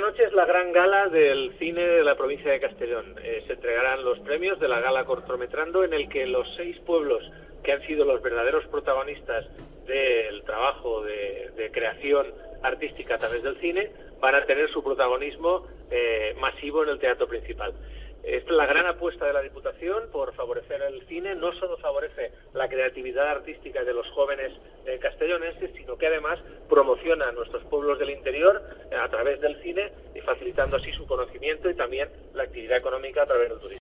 Esta noche es la gran gala del cine de la provincia de Castellón. Se entregarán los premios de la gala Cortometrando, en el que los 6 pueblos que han sido los verdaderos protagonistas del trabajo de creación artística a través del cine van a tener su protagonismo masivo en el Teatro Principal. Esta es la gran apuesta de la Diputación por favorecer el cine. No solo favorece la creatividad artística de los jóvenes castellonenses, sino que además promociona a nuestros pueblos del interior a través del cine, y facilitando así su conocimiento y también la actividad económica a través del turismo.